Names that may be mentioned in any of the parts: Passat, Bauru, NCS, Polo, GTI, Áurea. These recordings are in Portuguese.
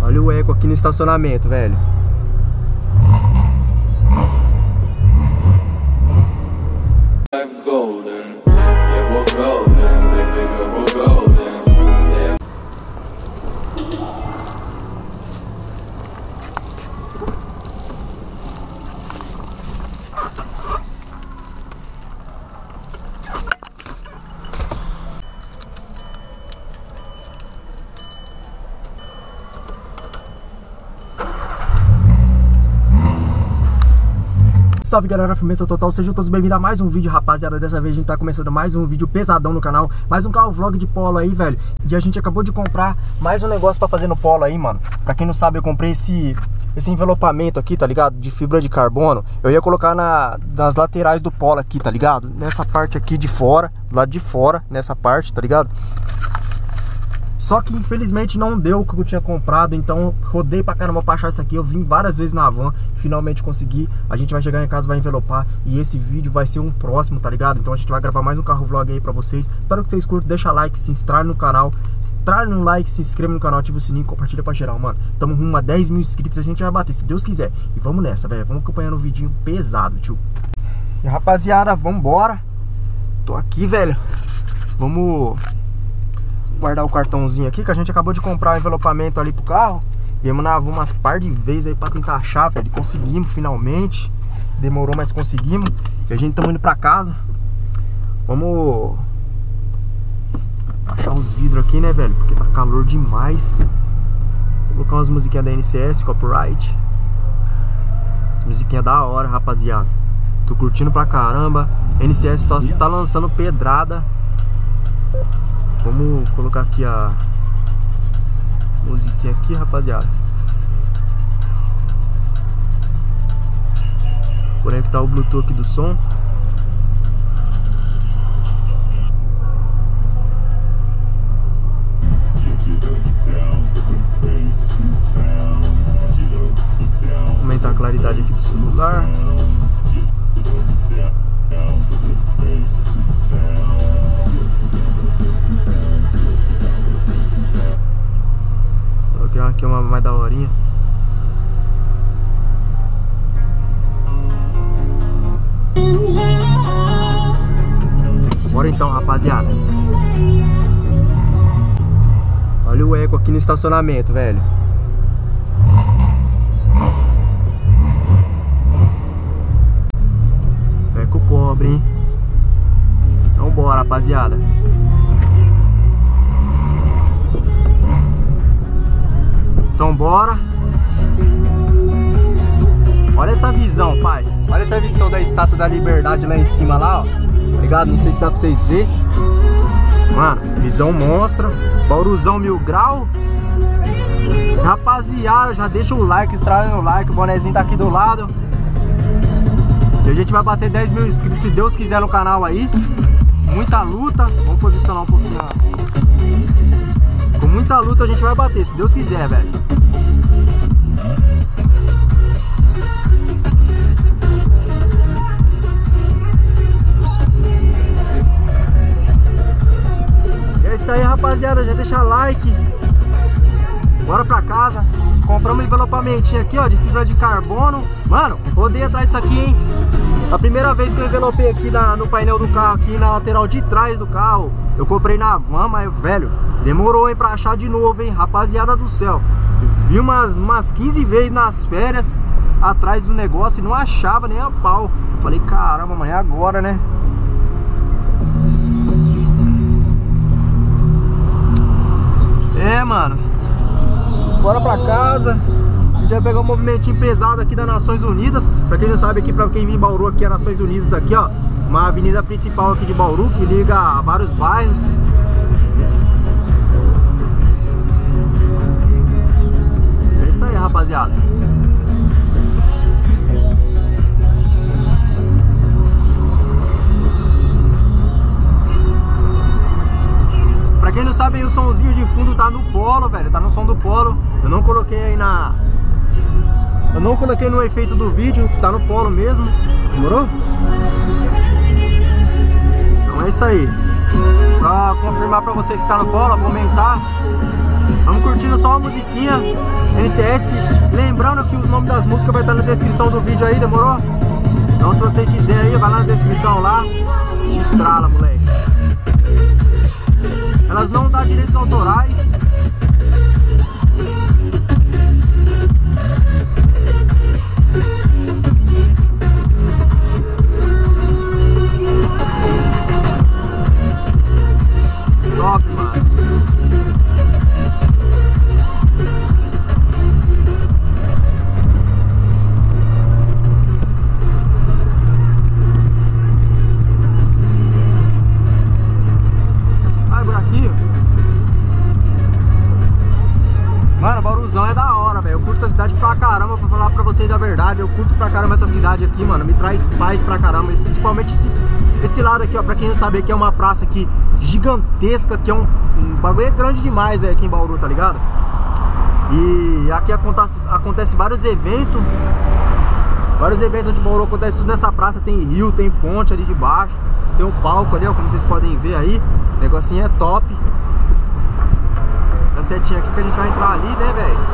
Olha o eco aqui no estacionamento, velho. Salve galera, firmeza total, sejam todos bem-vindos a mais um vídeo, rapaziada. Dessa vez a gente tá começando mais um vídeo pesadão no canal, mais um carro vlog de Polo aí, velho. E a gente acabou de comprar mais um negócio pra fazer no Polo aí, mano. Pra quem não sabe, eu comprei esse envelopamento aqui, tá ligado? De fibra de carbono. Eu ia colocar nas laterais do Polo aqui, tá ligado? Nessa parte aqui de fora, do lado de fora, nessa parte, tá ligado? Só que infelizmente não deu o que eu tinha comprado, então rodei pra caramba pra achar isso aqui. Eu vim várias vezes na van, finalmente consegui. A gente vai chegar em casa, vai envelopar e esse vídeo vai ser um próximo, tá ligado? Então a gente vai gravar mais um carro vlog aí pra vocês. Espero que vocês curtam, deixa like, se inscreve no canal. Estrale um like, se inscreva no canal, ativa o sininho, compartilha pra geral, mano. Tamo rumo a 10 mil inscritos, a gente vai bater, se Deus quiser. E vamos nessa, velho, vamos acompanhando o vidinho pesado, tio. E rapaziada, vambora. Tô aqui, velho. Vamos guardar o cartãozinho aqui, que a gente acabou de comprar o envelopamento ali pro carro. Viemos na van umas par de vezes aí pra tentar achar, velho. Conseguimos finalmente. Demorou, mas conseguimos. E a gente tá indo pra casa. Vamos achar os vidros aqui, né, velho? Porque tá calor demais. Vou colocar umas musiquinhas da NCS, copyright. As musiquinhas da hora, rapaziada. Tô curtindo pra caramba. NCS tá lançando pedrada. Vamos colocar aqui a musiquinha aqui, rapaziada. Conectar o Bluetooth aqui do som. Aumentar a claridade aqui do celular. Aqui é uma mais da horinha. Bora então, rapaziada. Olha o eco aqui no estacionamento, velho. Eco pobre, hein? Então bora, rapaziada. Então bora. Olha essa visão, pai. Olha essa visão da Estátua da Liberdade lá em cima, lá, ó. Tá ligado? Não sei se dá pra vocês verem. Mano, visão monstra. Bauruzão 1000 graus. Rapaziada, já deixa o like, estrala no like. O bonezinho tá aqui do lado. E a gente vai bater 10 mil inscritos, se Deus quiser, no canal aí. Muita luta. Vamos posicionar um pouquinho lá. Com muita luta a gente vai bater, se Deus quiser, velho. É isso aí, rapaziada, já deixa like. Bora pra casa. Compramos um envelopamentinho aqui, ó, de fibra de carbono. Mano, rodei atrás disso aqui, hein. A primeira vez que eu envelopei aqui no painel do carro, aqui na lateral de trás do carro, eu comprei na van, mas, velho, demorou, hein, pra achar de novo, hein, rapaziada do céu. Eu vi umas 15 vezes nas férias atrás do negócio e não achava nem a pau. Falei, caramba, mano, é agora, né. É, mano, bora pra casa. A gente vai pegar um movimentinho pesado aqui das Nações Unidas. Pra quem não sabe, aqui, pra quem vem em Bauru, aqui é Nações Unidas aqui, ó. Uma avenida principal aqui de Bauru, que liga a vários bairros. É isso aí, rapaziada. Pra quem não sabe, o somzinho de fundo tá no Polo, velho, tá no som do Polo. Eu não coloquei aí eu não coloquei no efeito do vídeo, tá no Polo mesmo. Demorou? Então é isso aí. Pra confirmar pra vocês que tá no Polo, comentar. Vamos curtindo só a musiquinha NCS. Lembrando que o nome das músicas vai estar na descrição do vídeo aí, demorou? Então se você quiser aí, vai lá na descrição lá e estrala, moleque. Elas não dão direitos autorais. É da hora, velho. Eu curto essa cidade pra caramba, pra falar pra vocês a verdade. Eu curto pra caramba essa cidade aqui, mano. Me traz paz pra caramba. E principalmente esse lado aqui, ó. Pra quem não sabe, aqui é uma praça aqui gigantesca, que é um bagulho grande demais, velho, aqui em Bauru, tá ligado? E aqui acontece vários eventos. Vários eventos de Bauru acontece tudo nessa praça. Tem rio, tem ponte ali de baixo. Tem um palco ali, ó, como vocês podem ver aí. O negocinho é top. A setinha aqui que a gente vai entrar ali, né, velho?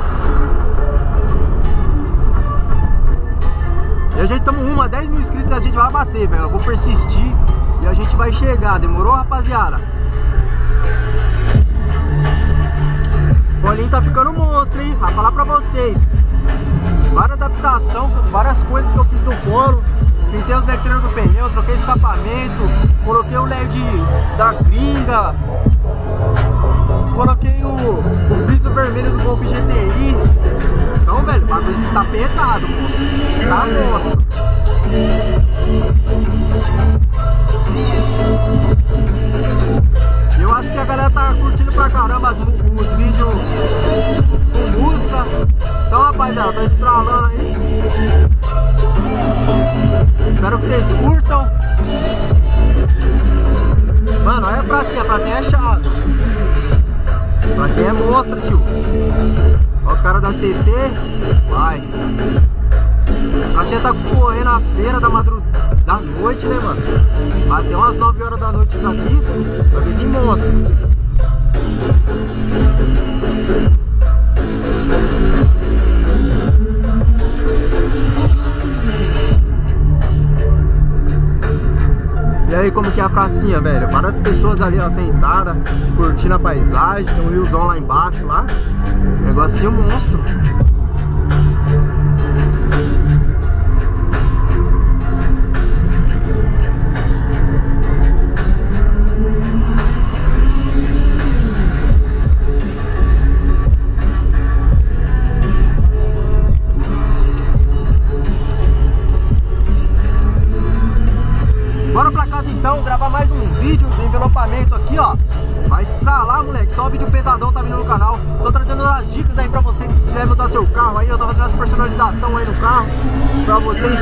E a gente tamo rumo a 10 mil inscritos e a gente vai bater, velho. Eu vou persistir e a gente vai chegar. Demorou, rapaziada? O Paulinho tá ficando monstro, hein? Vai falar pra vocês. Várias adaptação, várias coisas que eu fiz no Polo. Pintei os letreiros do pneu, troquei escapamento, coloquei o LED da gringa, coloquei o piso vermelho do Golf GTI. Então, velho, o bagulho tá pesado, pô. Tá bom. Eu acho que a galera tá curtindo pra caramba os vídeos com música. Então, rapaziada, tá estralando aí. Espero que vocês curtam. Mano, olha a pracinha é chave. Assim é mostra, tio. Olha os caras da CT. Vai. Assim tá correndo a feira da noite, né, mano? Até umas 9 horas da noite isso aqui. Pra ver se mostra. E aí, como que é a pracinha, velho? Várias pessoas ali, ó, sentadas, curtindo a paisagem. Tem um riozão lá embaixo, lá. Negocinho monstro. Então, gravar mais um vídeo de envelopamento aqui, ó. Vai estralar, moleque. Só o vídeo pesadão tá vindo no canal. Tô trazendo as dicas aí pra vocês. Se quiser mudar seu carro aí, eu tô fazendo as personalização aí no carro pra vocês.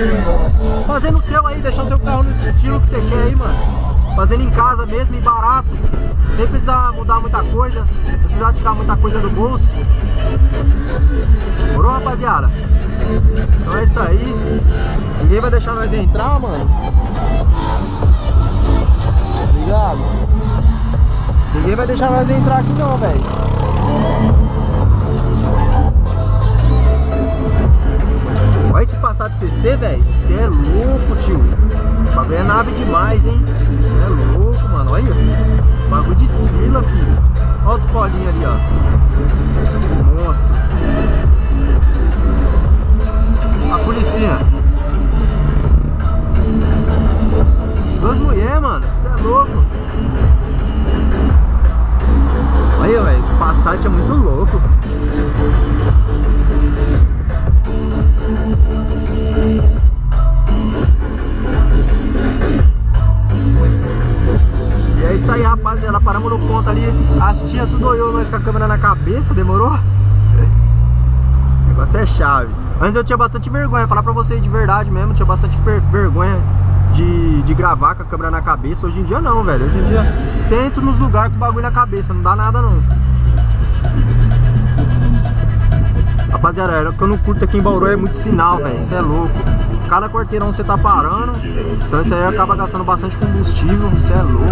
Fazendo o seu aí, deixando seu carro no estilo que você quer aí, mano. Fazendo em casa mesmo e barato. Sem precisar mudar muita coisa. Sem precisar tirar muita coisa do bolso. Morou, rapaziada? Então é isso aí. Ninguém vai deixar nós entrar, mano. Ligado? Ninguém vai deixar nós entrar aqui não, velho. Olha esse passado CC, velho. Você é louco, tio. O bagulho é nave demais, hein? Você é louco, mano. Olha aí. Bagulho de estrela, filho. Olha os colinhos ali, ó. Monstro. A policinha. Duas mulheres, mano, você é louco. Olha, velho, o Passat é muito louco. E é isso aí, rapaziada, paramos no ponto ali. As tias tudo olhou nós com a câmera na cabeça, demorou? O negócio é chave. Antes eu tinha bastante vergonha, falar pra vocês de verdade mesmo, tinha bastante vergonha de gravar com a câmera na cabeça. Hoje em dia não, velho. Hoje em dia tento nos lugares com o bagulho na cabeça. Não dá nada não. Rapaziada, era o que eu não curto aqui em Bauru é muito sinal, velho. Isso é louco. Cada quarteirão você tá parando. Então isso aí acaba gastando bastante combustível. Isso é louco.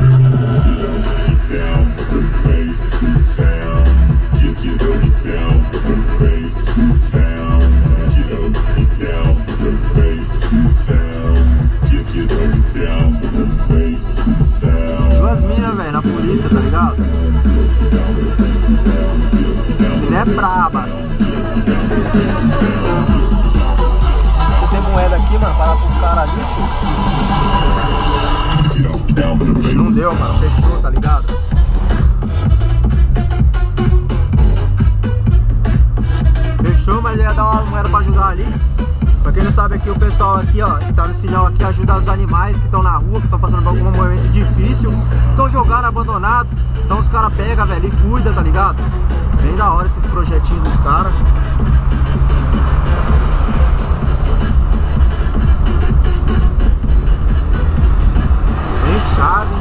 Duas minas, velho, na polícia, tá ligado? Ele é braba. Você tem moeda aqui, mano, para pros caras ali. Não deu, mano, fechou, tá ligado? Mas ele ia dar uma moeda pra ajudar ali. Pra quem não sabe aqui, o pessoal aqui, ó, que tá no sinal aqui, ajuda os animais que estão na rua, que estão passando por algum momento difícil, estão jogando, abandonados. Então os caras pegam, velho, e cuidam, tá ligado? Bem da hora esses projetinhos dos caras. Bem chave, hein?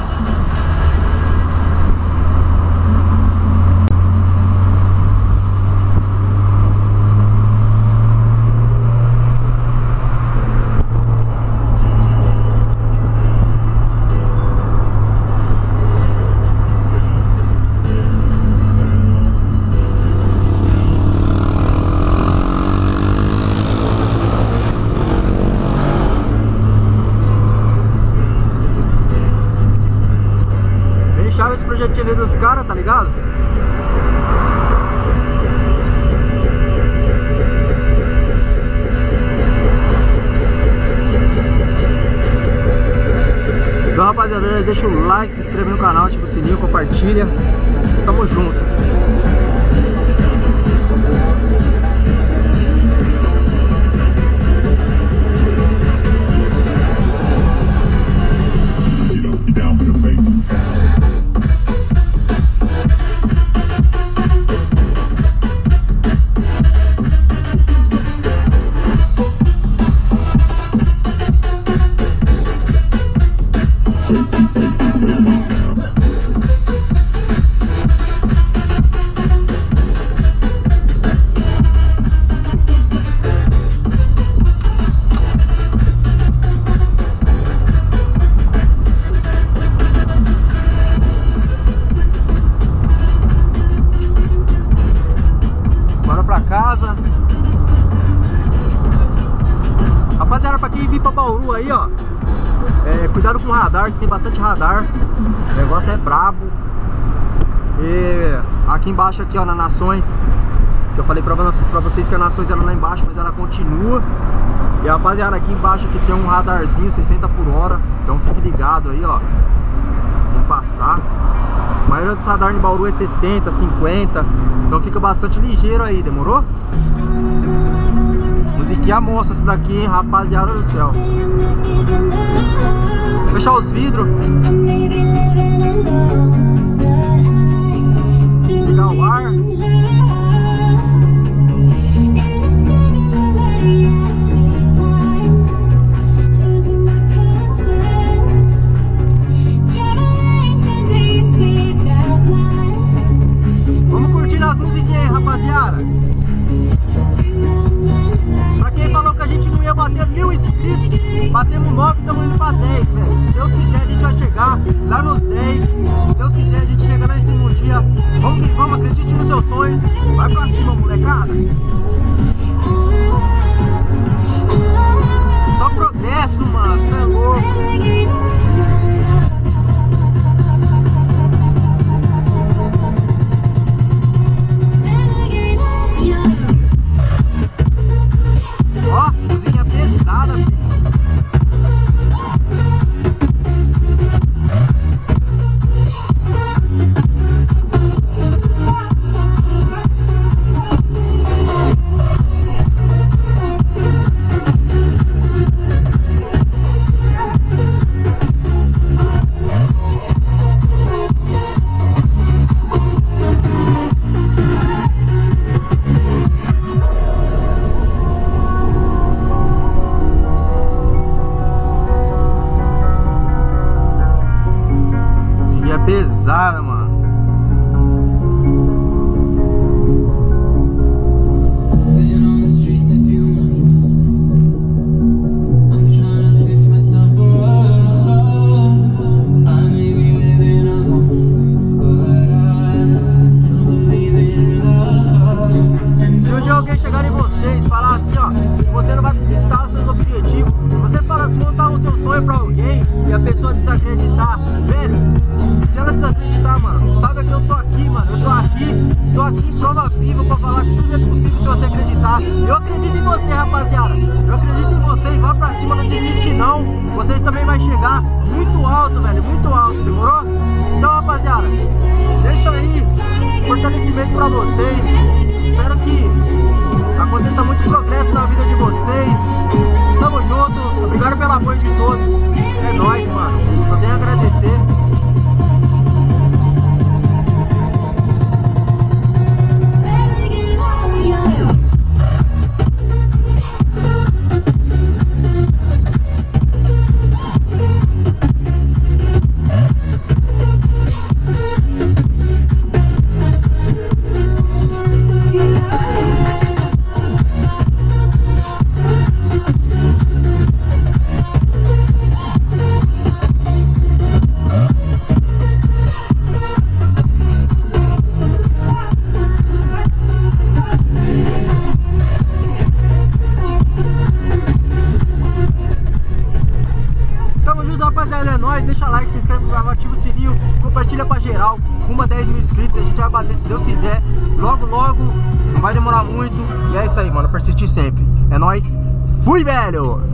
Esse projetinho ali dos caras, tá ligado? Então, rapaziada, deixa o like, se inscreve no canal, ativa o sininho, compartilha. Tamo junto. Rapaziada, pra quem vir pra Bauru aí, ó, cuidado com o radar, que tem bastante radar. O negócio é brabo. E aqui embaixo, aqui ó, na Nações, que eu falei pra vocês que a Nações era lá embaixo, mas ela continua. E rapaziada, aqui embaixo aqui tem um radarzinho 60 km/h. Então fique ligado aí, ó. Vamos passar. A maioria dos radar em Bauru é 60, 50. Então fica bastante ligeiro aí, demorou? Musiquinha moça essa daqui, hein, rapaziada do céu. Vou fechar os vidros. Ligar o ar. Vamos curtir as musiquinhas aí, rapaziada. Bater 1000 inscritos, batemos 9, estamos indo pra 10, velho. Se Deus quiser, a gente vai chegar lá nos 10. Se Deus quiser, a gente chega lá em cima um dia. Vamos que vamos, acredite nos seus sonhos. Vai pra cima, molecada. Só progresso, mano, você é louco. um dia alguém chegar em vocês e falar assim, ó, que você não vai conquistar os seus objetivos, você fala assim, contar o seu sonho pra alguém e a pessoa desacreditar, velho, se ela desacreditar, mano, sabe que eu tô aqui, mano, eu tô aqui em prova viva pra falar que tudo é possível se você acreditar. Eu acredito em você, rapaziada, eu acredito em vocês, vá pra cima, não desiste não, vocês também vai chegar muito alto, velho, muito alto, demorou? Então, rapaziada, deixa aí fortalecimento pra vocês, espero que aconteça muito progresso na vida de vocês, tamo junto, obrigado pelo apoio de todos, é nóis, mano, só tenho a agradecer. Rapaziada, é nóis, deixa like, se inscreve no canal, ativa o sininho, compartilha pra geral, rumo a 10 mil inscritos, a gente vai bater se Deus quiser, logo, não vai demorar muito, e é isso aí, mano, persistir sempre, é nóis, fui, velho!